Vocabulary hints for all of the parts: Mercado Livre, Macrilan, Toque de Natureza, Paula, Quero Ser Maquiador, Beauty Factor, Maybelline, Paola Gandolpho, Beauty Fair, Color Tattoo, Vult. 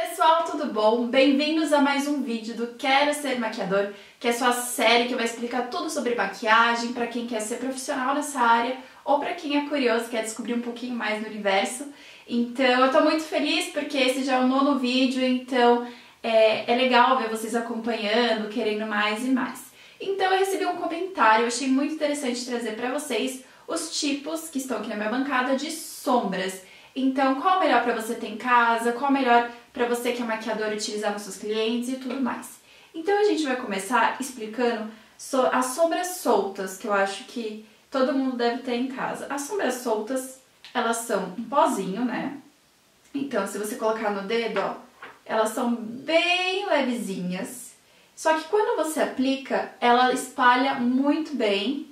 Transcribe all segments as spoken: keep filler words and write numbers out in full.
pessoal, tudo bom? Bem-vindos a mais um vídeo do Quero Ser Maquiador, que é sua série que vai explicar tudo sobre maquiagem para quem quer ser profissional nessa área ou para quem é curioso, quer descobrir um pouquinho mais do universo. Então eu tô muito feliz porque esse já é o nono vídeo, então é, é legal ver vocês acompanhando, querendo mais e mais. Então eu recebi um comentário, eu achei muito interessante trazer para vocês os tipos que estão aqui na minha bancada de sombras. Então, qual o melhor para você ter em casa, qual o melhor para você que é maquiador utilizar nos seus clientes e tudo mais. Então a gente vai começar explicando so as sombras soltas, que eu acho que todo mundo deve ter em casa. As sombras soltas, elas são um pozinho, né? Então, se você colocar no dedo, ó, elas são bem levezinhas. Só que quando você aplica, ela espalha muito bem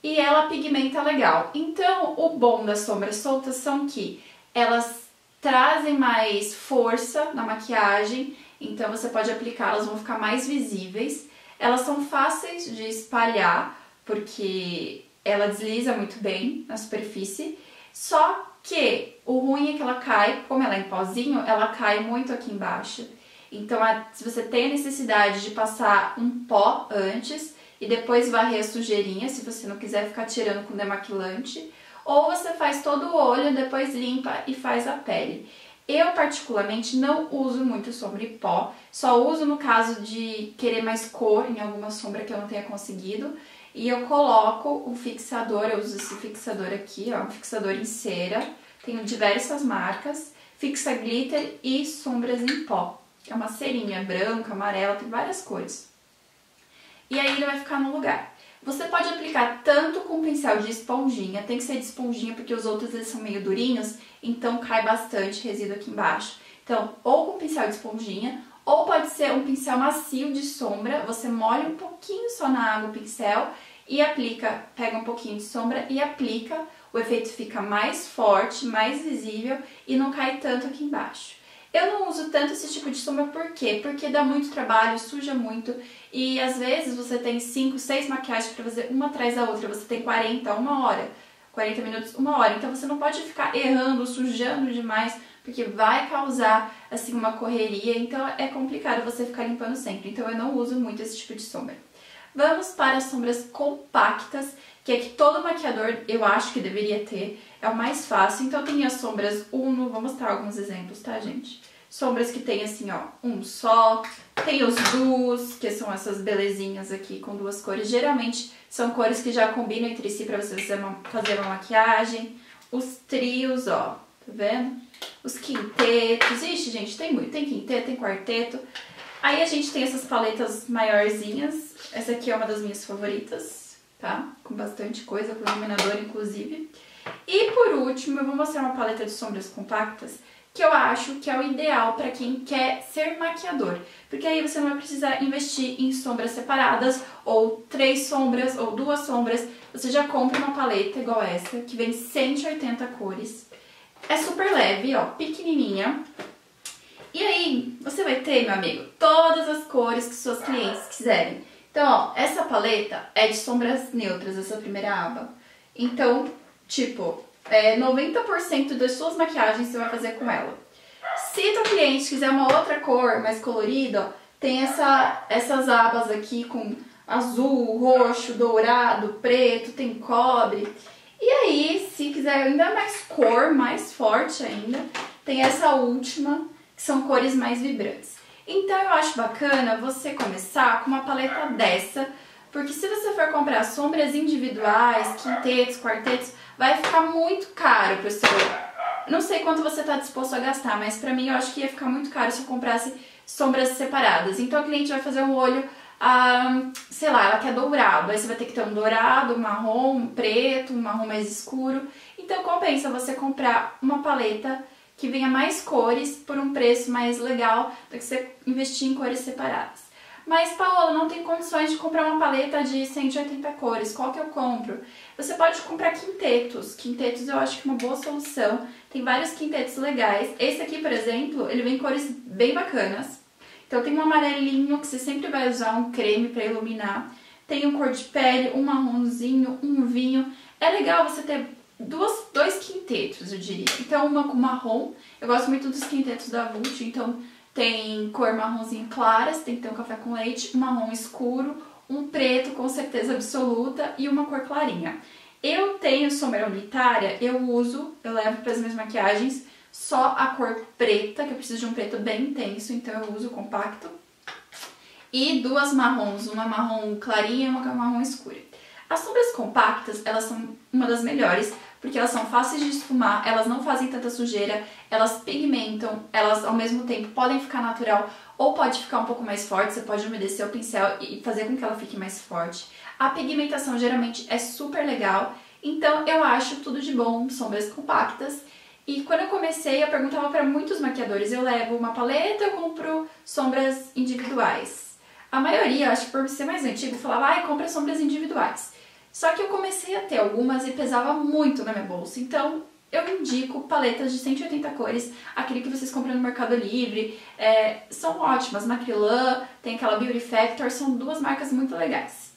e ela pigmenta legal. Então, o bom das sombras soltas são que elas trazem mais força na maquiagem, então você pode aplicar, elas vão ficar mais visíveis. Elas são fáceis de espalhar, porque ela desliza muito bem na superfície, só que o ruim é que ela cai, como ela é em pozinho, ela cai muito aqui embaixo. Então, se você tem a necessidade de passar um pó antes, e depois varrer a sujeirinha, se você não quiser ficar tirando com demaquilante, ou você faz todo o olho, depois limpa e faz a pele. Eu, particularmente, não uso muito sombra e pó, só uso no caso de querer mais cor em alguma sombra que eu não tenha conseguido, e eu coloco um fixador, eu uso esse fixador aqui, ó, um fixador em cera, tenho diversas marcas, fixa glitter e sombras em pó. É uma cerinha branca, amarela, tem várias cores. E aí ele vai ficar no lugar. Você pode aplicar tanto com pincel de esponjinha, tem que ser de esponjinha porque os outros eles são meio durinhos, então cai bastante resíduo aqui embaixo. Então, ou com pincel de esponjinha, ou pode ser um pincel macio de sombra, você molha um pouquinho só na água o pincel e aplica, pega um pouquinho de sombra e aplica, o efeito fica mais forte, mais visível e não cai tanto aqui embaixo. Eu não uso tanto esse tipo de sombra, por quê? Porque dá muito trabalho, suja muito e às vezes você tem cinco, seis maquiagens para fazer uma atrás da outra, você tem quarenta, uma hora, quarenta minutos, uma hora. Então você não pode ficar errando, sujando demais, porque vai causar assim uma correria, então é complicado você ficar limpando sempre. Então eu não uso muito esse tipo de sombra. Vamos para as sombras compactas, que é que todo maquiador eu acho que deveria ter, é o mais fácil. Então tem as sombras Uno, vou mostrar alguns exemplos, tá, gente? Sombras que tem assim, ó, um só, tem os duos, que são essas belezinhas aqui com duas cores, geralmente são cores que já combinam entre si pra você fazer uma maquiagem. Os trios, ó, tá vendo? Os quintetos, ixi, gente, tem muito, tem quinteto, tem quarteto. Aí a gente tem essas paletas maiorzinhas, essa aqui é uma das minhas favoritas, tá? Com bastante coisa, com iluminador inclusive. E por último, eu vou mostrar uma paleta de sombras compactas, que eu acho que é o ideal para quem quer ser maquiador, porque aí você não vai precisar investir em sombras separadas, ou três sombras, ou duas sombras, você já compra uma paleta igual essa, que vem cento e oitenta cores, é super leve, ó, pequenininha, e aí você vai ter, meu amigo, todas as cores que seus clientes quiserem. Então, ó, essa paleta é de sombras neutras, essa primeira aba, então, tipo... É, noventa por cento das suas maquiagens você vai fazer com ela. Se o cliente quiser uma outra cor mais colorida, ó, tem essa, essas abas aqui com azul, roxo, dourado, preto, tem cobre. E aí, se quiser ainda mais cor, mais forte ainda, tem essa última, que são cores mais vibrantes. Então eu acho bacana você começar com uma paleta dessa, porque se você for comprar sombras individuais, quintetos, quartetos, vai ficar muito caro para o seu... Não sei quanto você está disposto a gastar, mas para mim eu acho que ia ficar muito caro se eu comprasse sombras separadas. Então o cliente vai fazer um olho, ah, sei lá, ela quer dourado. Aí você vai ter que ter um dourado, um marrom, um preto, um marrom mais escuro. Então compensa você comprar uma paleta que venha mais cores por um preço mais legal do que você investir em cores separadas. Mas, Paola, não tem condições de comprar uma paleta de cento e oitenta cores, qual que eu compro? Você pode comprar quintetos, quintetos eu acho que é uma boa solução, tem vários quintetos legais. Esse aqui, por exemplo, ele vem em cores bem bacanas, então tem um amarelinho que você sempre vai usar um creme para iluminar, tem um cor de pele, um marronzinho, um vinho, é legal você ter duas, dois quintetos, eu diria. Então, uma com marrom. Eu gosto muito dos quintetos da Vult, então tem cor marronzinha clara, você tem que ter um café com leite, um marrom escuro, um preto com certeza absoluta e uma cor clarinha. Eu tenho sombra unitária, eu uso, eu levo para as minhas maquiagens só a cor preta, que eu preciso de um preto bem intenso, então eu uso compacto. E duas marrons, uma marrom clarinha e uma marrom escura. As sombras compactas, elas são uma das melhores, porque elas são fáceis de esfumar, elas não fazem tanta sujeira, elas pigmentam, elas ao mesmo tempo podem ficar natural ou pode ficar um pouco mais forte, você pode umedecer o pincel e fazer com que ela fique mais forte. A pigmentação geralmente é super legal, então eu acho tudo de bom, sombras compactas. E quando eu comecei, eu perguntava para muitos maquiadores, eu levo uma paleta, eu compro sombras individuais. A maioria, acho que por ser mais antigo, falava, ai, ah, compra sombras individuais. Só que eu comecei a ter algumas e pesava muito na minha bolsa, então eu indico paletas de cento e oitenta cores, aquele que vocês compram no Mercado Livre, é, são ótimas, Macrilan, tem aquela Beauty Factor, são duas marcas muito legais.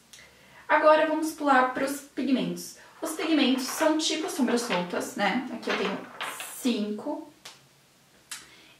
Agora vamos pular para os pigmentos. Os pigmentos são tipo sombras soltas, né, aqui eu tenho cinco.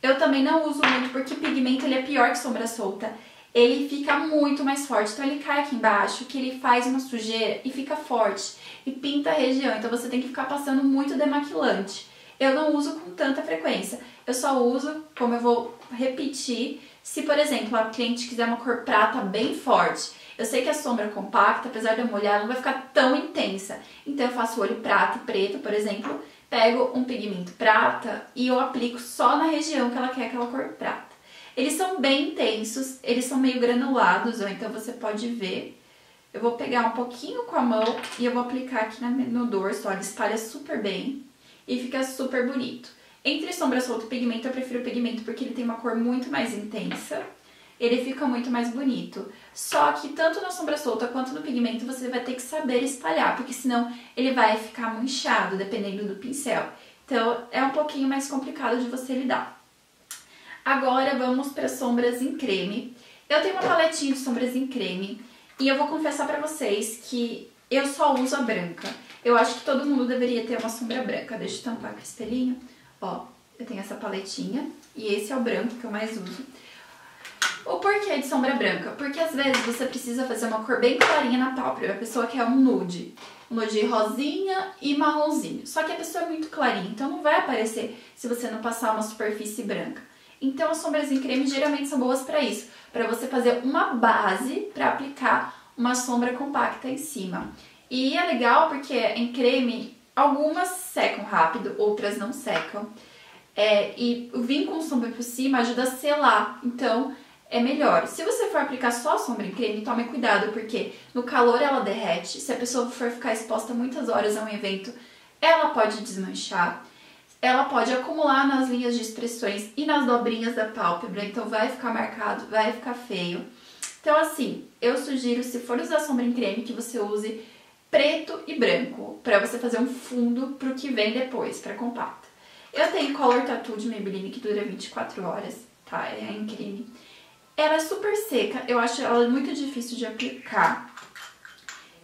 Eu também não uso muito porque pigmento ele é pior que sombra solta. Ele fica muito mais forte, então ele cai aqui embaixo, que ele faz uma sujeira e fica forte, e pinta a região, então você tem que ficar passando muito demaquilante. Eu não uso com tanta frequência, eu só uso, como eu vou repetir, se, por exemplo, a cliente quiser uma cor prata bem forte. Eu sei que a sombra compacta, apesar de eu molhar, não vai ficar tão intensa, então eu faço olho prata e preto, por exemplo, pego um pigmento prata e eu aplico só na região que ela quer aquela cor prata. Eles são bem intensos, eles são meio granulados, ou então você pode ver. Eu vou pegar um pouquinho com a mão e eu vou aplicar aqui no dorso, olha, espalha super bem e fica super bonito. Entre sombra solta e pigmento, eu prefiro o pigmento porque ele tem uma cor muito mais intensa, ele fica muito mais bonito. Só que tanto na sombra solta quanto no pigmento você vai ter que saber espalhar, porque senão ele vai ficar manchado, dependendo do pincel. Então é um pouquinho mais complicado de você lidar. Agora vamos para sombras em creme. Eu tenho uma paletinha de sombras em creme e eu vou confessar para vocês que eu só uso a branca. Eu acho que todo mundo deveria ter uma sombra branca. Deixa eu tampar com o espelhinho. Ó, eu tenho essa paletinha e esse é o branco que eu mais uso. O porquê de sombra branca? Porque às vezes você precisa fazer uma cor bem clarinha na pálpebra. A pessoa quer um nude. Um nude rosinha e marronzinho. Só que a pessoa é muito clarinha, então não vai aparecer se você não passar uma superfície branca. Então, as sombras em creme geralmente são boas para isso, para você fazer uma base para aplicar uma sombra compacta em cima. E é legal porque em creme, algumas secam rápido, outras não secam. É, e vir com sombra por cima ajuda a selar, então é melhor. Se você for aplicar só sombra em creme, tome cuidado, porque no calor ela derrete. Se a pessoa for ficar exposta muitas horas a um evento, ela pode desmanchar. Ela pode acumular nas linhas de expressões e nas dobrinhas da pálpebra, então vai ficar marcado, vai ficar feio. Então assim, eu sugiro, se for usar sombra em creme, que você use preto e branco, para você fazer um fundo pro que vem depois, para compacta. Eu tenho Color Tattoo de Maybelline, que dura vinte e quatro horas, tá? É em creme. Ela é super seca, eu acho ela muito difícil de aplicar.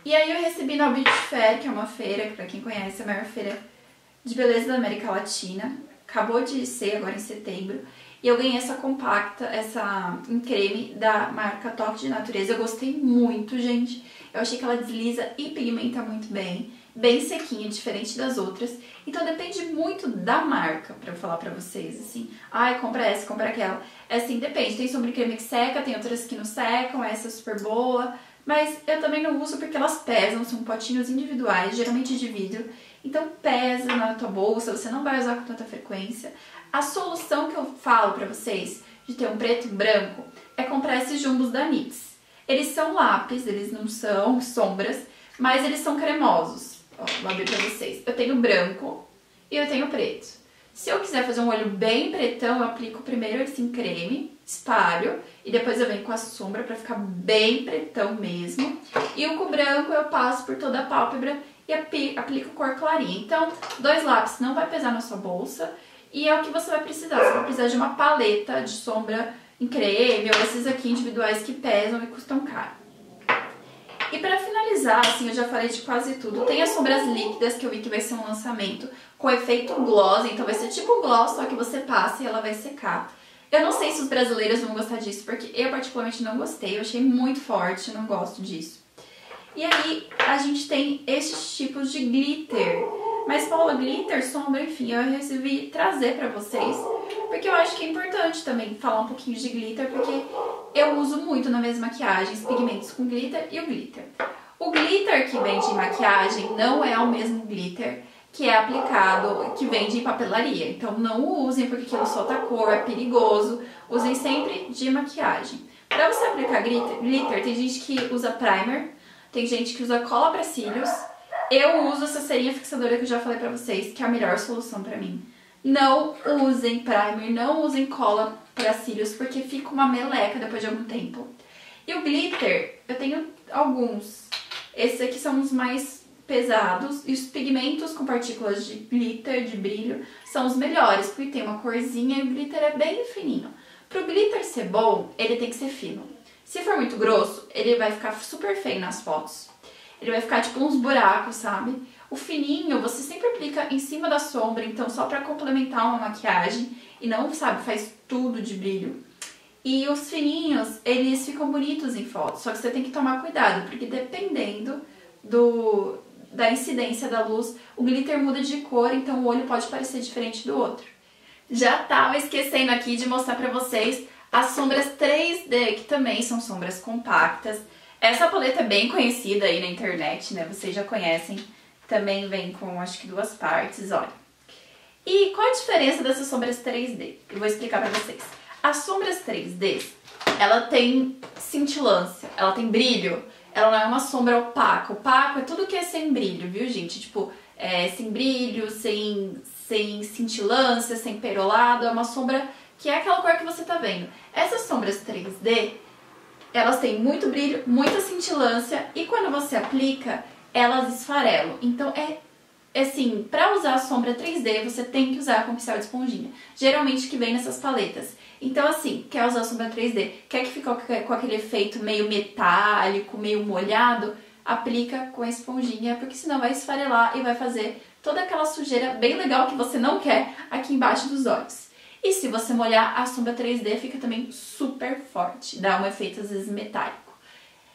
E aí eu recebi na Beauty Fair, que é uma feira, para quem conhece, a maior feira de beleza da América Latina, acabou de ser agora em setembro, e eu ganhei essa compacta, essa em creme da marca Toque de Natureza. Eu gostei muito, gente, eu achei que ela desliza e pigmenta muito bem, bem sequinha, diferente das outras, então depende muito da marca, pra eu falar pra vocês, assim, ai, compra essa, compra aquela, é assim, depende, tem sombra em creme que seca, tem outras que não secam, essa é super boa, mas eu também não uso porque elas pesam, são potinhos individuais, geralmente de vidro, então pesa na tua bolsa, você não vai usar com tanta frequência. A solução que eu falo pra vocês, de ter um preto e um branco, é comprar esses jumbos da nix. Eles são lápis, eles não são sombras, mas eles são cremosos. Ó, vou abrir pra vocês. Eu tenho branco e eu tenho preto. Se eu quiser fazer um olho bem pretão, eu aplico primeiro esse em creme, espalho, e depois eu venho com a sombra pra ficar bem pretão mesmo. E o com branco eu passo por toda a pálpebra e aplico cor clarinha. Então, dois lápis não vai pesar na sua bolsa e é o que você vai precisar. Você vai precisar de uma paleta de sombra em creme ou esses aqui individuais que pesam e custam caro. E pra finalizar, assim, eu já falei de quase tudo. Tem as sombras líquidas, que eu vi que vai ser um lançamento com efeito gloss. Então vai ser tipo gloss, só que você passa e ela vai secar. Eu não sei se os brasileiros vão gostar disso, porque eu particularmente não gostei. Eu achei muito forte, não gosto disso. E aí a gente tem esses tipos de glitter. Mas, Paula, glitter, sombra, enfim, eu resolvi trazer pra vocês, porque eu acho que é importante também falar um pouquinho de glitter, porque eu uso muito nas minhas maquiagens pigmentos com glitter e o glitter. O glitter que vem de maquiagem não é o mesmo glitter que é aplicado, que vem de papelaria. Então não o usem, porque aquilo solta cor, é perigoso. Usem sempre de maquiagem. Pra você aplicar glitter, glitter tem gente que usa primer, tem gente que usa cola pra cílios. Eu uso essa cerinha fixadora que eu já falei pra vocês, que é a melhor solução pra mim. Não usem primer, não usem cola pra cílios, porque fica uma meleca depois de algum tempo. E o glitter, eu tenho alguns. Esses aqui são os mais pesados, e os pigmentos com partículas de glitter, de brilho, são os melhores, porque tem uma corzinha e o glitter é bem fininho. Pro glitter ser bom, ele tem que ser fino. Se for muito grosso, ele vai ficar super feio nas fotos. Ele vai ficar tipo uns buracos, sabe? O fininho você sempre aplica em cima da sombra, então só pra complementar uma maquiagem e não, sabe, faz tudo de brilho. E os fininhos, eles ficam bonitos em fotos, só que você tem que tomar cuidado, porque dependendo do, da incidência da luz, o glitter muda de cor, então o olho pode parecer diferente do outro. Já tava esquecendo aqui de mostrar pra vocês as sombras três D, que também são sombras compactas. Essa paleta é bem conhecida aí na internet, né? Vocês já conhecem. Também vem com, acho que, duas partes, olha. E qual a diferença dessas sombras três D? Eu vou explicar pra vocês. As sombras três D, ela tem cintilância, ela tem brilho. Ela não é uma sombra opaca. Opaco é tudo que é sem brilho, viu, gente? Tipo, é, sem brilho, sem, sem cintilância, sem perolado. É uma sombra que é aquela cor que você tá vendo. Essas sombras três D... elas têm muito brilho, muita cintilância, e quando você aplica, elas esfarelam. Então, é assim, pra usar a sombra três D, você tem que usar com pincel de esponjinha. Geralmente que vem nessas paletas. Então, assim, quer usar a sombra três D, quer que fique com aquele efeito meio metálico, meio molhado, aplica com a esponjinha, porque senão vai esfarelar e vai fazer toda aquela sujeira bem legal que você não quer aqui embaixo dos olhos. E se você molhar, a sombra três D fica também super forte, dá um efeito às vezes metálico.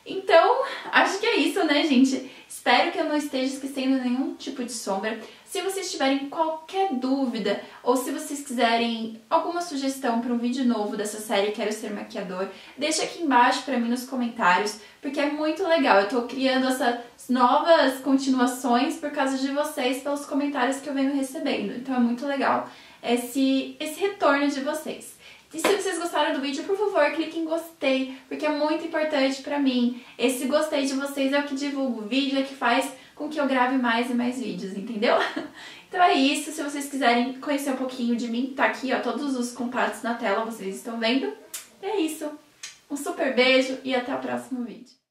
Então, acho que é isso, né, gente? Espero que eu não esteja esquecendo nenhum tipo de sombra. Se vocês tiverem qualquer dúvida, ou se vocês quiserem alguma sugestão para um vídeo novo dessa série Quero Ser Maquiador, deixa aqui embaixo para mim nos comentários, porque é muito legal. Eu tô criando essas novas continuações por causa de vocês, pelos comentários que eu venho recebendo. Então é muito legal Esse, esse retorno de vocês. E se vocês gostaram do vídeo, por favor, clique em gostei, porque é muito importante pra mim. Esse gostei de vocês é o que divulga o vídeo, é o que faz com que eu grave mais e mais vídeos, entendeu? Então é isso, se vocês quiserem conhecer um pouquinho de mim, tá aqui, ó, todos os contatos na tela, vocês estão vendo. E é isso, um super beijo e até o próximo vídeo.